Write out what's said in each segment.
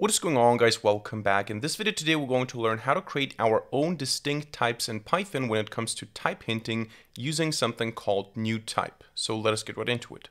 What is going on, guys? Welcome back. In this video today, we're going to learn how to create our own distinct types in Python when it comes to type hinting using something called NewType. So let us get right into it.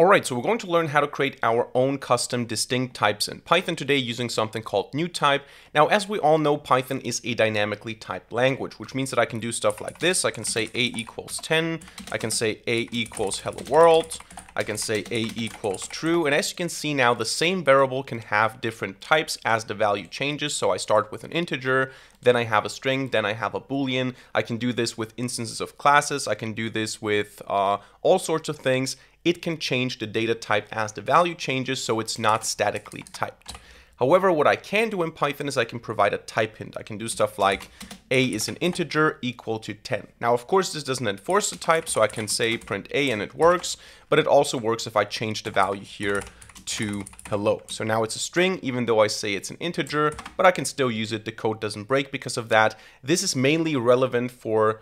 Alright, so we're going to learn how to create our own custom distinct types in Python today using something called NewType. Now, as we all know, Python is a dynamically typed language, which means that I can do stuff like this. I can say A equals 10. I can say A equals hello world. I can say A equals true. And as you can see now, the same variable can have different types as the value changes. So I start with an integer, then I have a string, then I have a Boolean. I can do this with instances of classes. I can do this with all sorts of things. It can change the data type as the value changes, so it's not statically typed. However, what I can do in Python is I can provide a type hint. I can do stuff like A is an integer equal to 10. Now, of course, this doesn't enforce the type, so I can say print A and it works, but it also works if I change the value here to hello. So now it's a string, even though I say it's an integer, but I can still use it. The code doesn't break because of that. This is mainly relevant for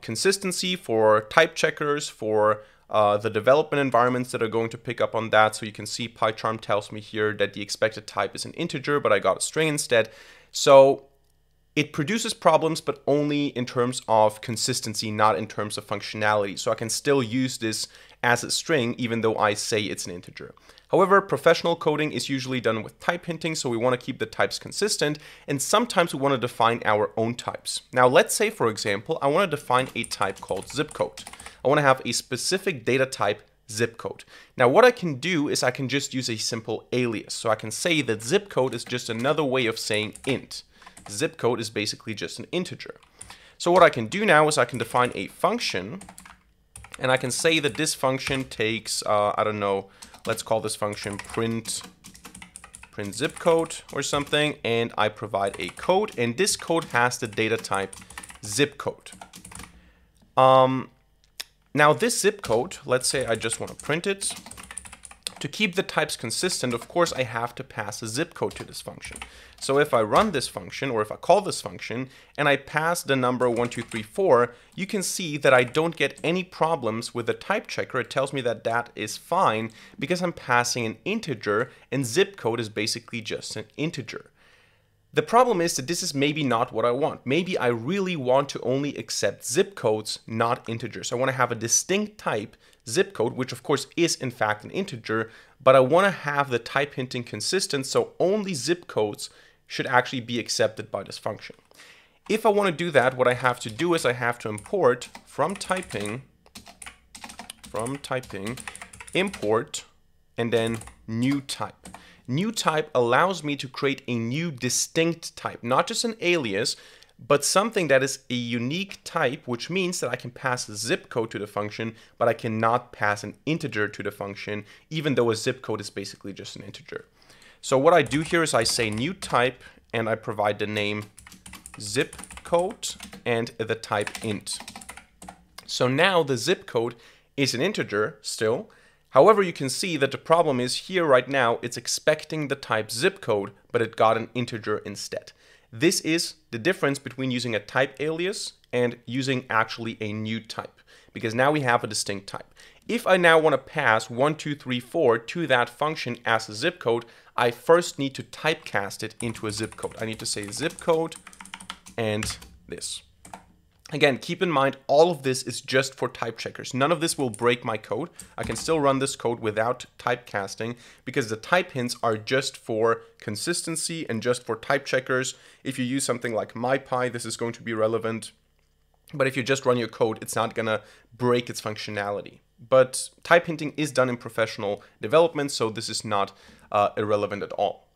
consistency, for type checkers, for the development environments that are going to pick up on that. So you can see PyCharm tells me here that the expected type is an integer, but I got a string instead. So it produces problems, but only in terms of consistency, not in terms of functionality. So I can still use this as a string, even though I say it's an integer. However, professional coding is usually done with type hinting, so we want to keep the types consistent, and sometimes we want to define our own types. Now, let's say, for example, I want to define a type called zip code. I want to have a specific data type zip code. Now, what I can do is I can just use a simple alias. So I can say that zip code is just another way of saying int. Zip code is basically just an integer. So what I can do now is I can define a function, and I can say that this function takes, I don't know, let's call this function print zip code or something, and I provide a code, and this code has the data type zip code. Now this zip code, let's say I just want to print it. To keep the types consistent, of course, I have to pass a zip code to this function. So if I run this function, or if I call this function, and I pass the number 1234, you can see that I don't get any problems with the type checker. It tells me that that is fine because I'm passing an integer, and zip code is basically just an integer. The problem is that this is maybe not what I want. Maybe I really want to only accept zip codes, not integers. I want to have a distinct type zip code, which of course is in fact an integer, but I want to have the type hinting consistent, so only zip codes should actually be accepted by this function. If I want to do that, what I have to do is I have to import from typing, import, and then new type. New type allows me to create a new distinct type, not just an alias, but something that is a unique type, which means that I can pass a zip code to the function, but I cannot pass an integer to the function, even though a zip code is basically just an integer. So what I do here is I say new type, and I provide the name zip code and the type int. So now the zip code is an integer still. However, you can see that the problem is here right now, it's expecting the type zip code, but it got an integer instead. This is the difference between using a type alias and using actually a new type, because now we have a distinct type. If I now want to pass 1234 to that function as a zip code, I first need to typecast it into a zip code. I need to say zip code and this. Again, keep in mind, all of this is just for type checkers. None of this will break my code. I can still run this code without typecasting because the type hints are just for consistency and just for type checkers. If you use something like MyPy, this is going to be relevant. But if you just run your code, it's not going to break its functionality. But type hinting is done in professional development, so this is not irrelevant at all.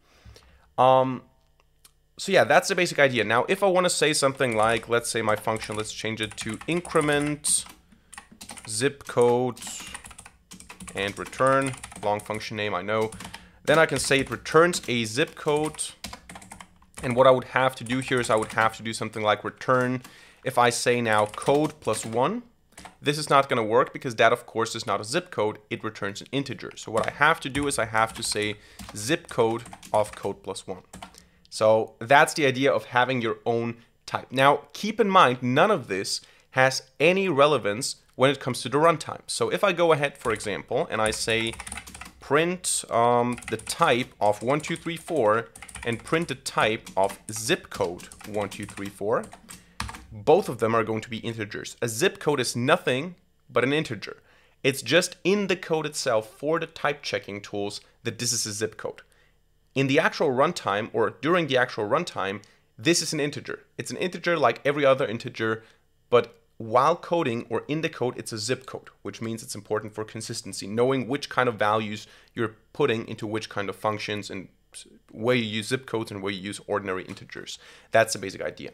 So yeah, that's the basic idea. Now, if I want to say something like, let's say my function, let's change it to increment zip code and return, long function name, I know. Then I can say it returns a zip code. And what I would have to do here is I would have to do something like return. If I say now code +1, this is not going to work because that, of course, is not a zip code. It returns an integer. So what I have to do is I have to say zip code of code +1. So that's the idea of having your own type. Now, keep in mind, none of this has any relevance when it comes to the runtime. So if I go ahead, for example, and I say print the type of 1234 and print the type of zip code 1234, both of them are going to be integers. A zip code is nothing but an integer. It's just in the code itself for the type checking tools that this is a zip code. In the actual runtime, or during the actual runtime, this is an integer. It's an integer like every other integer, but while coding or in the code, it's a zip code, which means it's important for consistency, knowing which kind of values you're putting into which kind of functions, and where you use zip codes and where you use ordinary integers. That's the basic idea.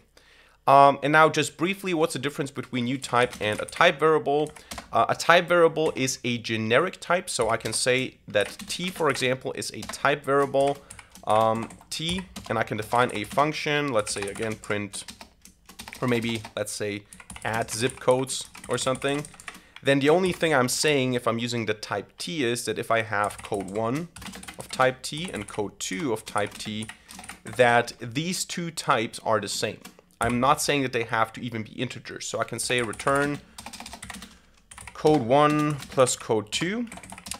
And now just briefly, what's the difference between NewType and a type variable? A type variable is a generic type. So I can say that T, for example, is a type variable, T, and I can define a function, let's say again, print, or maybe let's say add zip codes or something. Then the only thing I'm saying if I'm using the type T is that if I have code 1 of type T and code 2 of type T, that these two types are the same. I'm not saying that they have to even be integers. So I can say return code 1 plus code 2.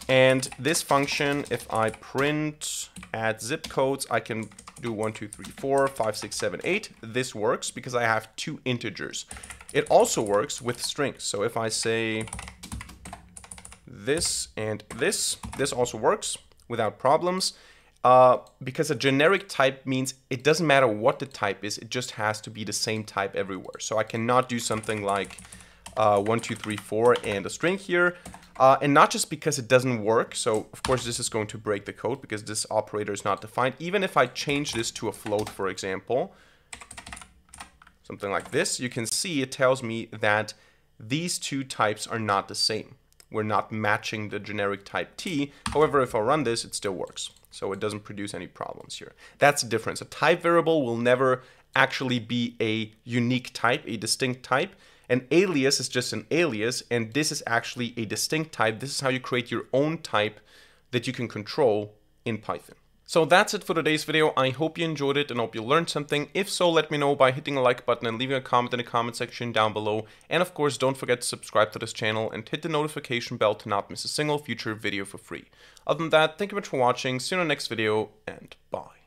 And this function, if I print add zip codes, I can do 1, 2, 3, 4, 5, 6, 7, 8. This works because I have two integers. It also works with strings. So if I say this and this, this also works without problems. Because a generic type means it doesn't matter what the type is, it just has to be the same type everywhere. So I cannot do something like 1234 and a string here. And not just because it doesn't work. So of course this is going to break the code because this operator is not defined. Even if I change this to a float, for example, something like this, you can see it tells me that these two types are not the same. We're not matching the generic type T. However, if I run this, it still works. So it doesn't produce any problems here. That's the difference. A type variable will never actually be a unique type, a distinct type. An alias is just an alias, and this is actually a distinct type. This is how you create your own type that you can control in Python. So that's it for today's video. I hope you enjoyed it and hope you learned something. If so, let me know by hitting a like button and leaving a comment in the comment section down below. And of course, don't forget to subscribe to this channel and hit the notification bell to not miss a single future video for free. Other than that, thank you much for watching. See you in the next video, and bye.